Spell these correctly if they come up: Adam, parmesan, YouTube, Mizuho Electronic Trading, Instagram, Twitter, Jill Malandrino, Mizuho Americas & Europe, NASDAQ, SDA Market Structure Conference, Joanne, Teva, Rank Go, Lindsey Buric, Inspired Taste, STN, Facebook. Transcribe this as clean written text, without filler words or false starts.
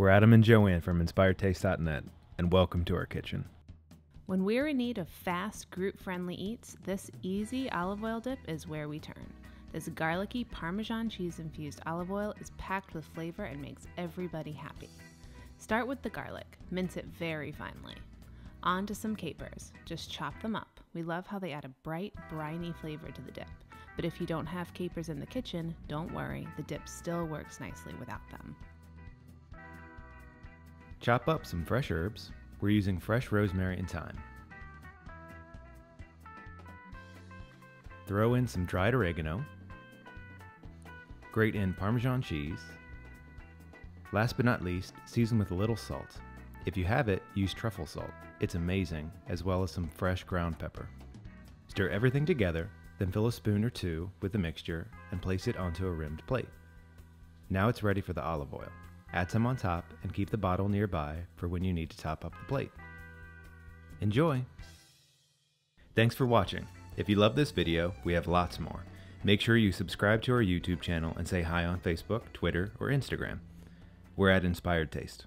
We're Adam and Joanne from InspiredTaste.net, and welcome to our kitchen. When we're in need of fast, group-friendly eats, this easy olive oil dip is where we turn. This garlicky Parmesan cheese-infused olive oil is packed with flavor and makes everybody happy. Start with the garlic. Mince it very finely. On to some capers. Just chop them up. We love how they add a bright, briny flavor to the dip. But if you don't have capers in the kitchen, don't worry, the dip still works nicely without them. Chop up some fresh herbs. We're using fresh rosemary and thyme. Throw in some dried oregano. Grate in Parmesan cheese. Last but not least, season with a little salt. If you have it, use truffle salt. It's amazing, as well as some fresh ground pepper. Stir everything together, then fill a spoon or two with the mixture and place it onto a rimmed plate. Now it's ready for the olive oil. Add some on top and keep the bottle nearby for when you need to top up the plate. Enjoy! Thanks for watching. If you love this video, we have lots more. Make sure you subscribe to our YouTube channel and say hi on Facebook, Twitter, or Instagram. We're at Inspired Taste.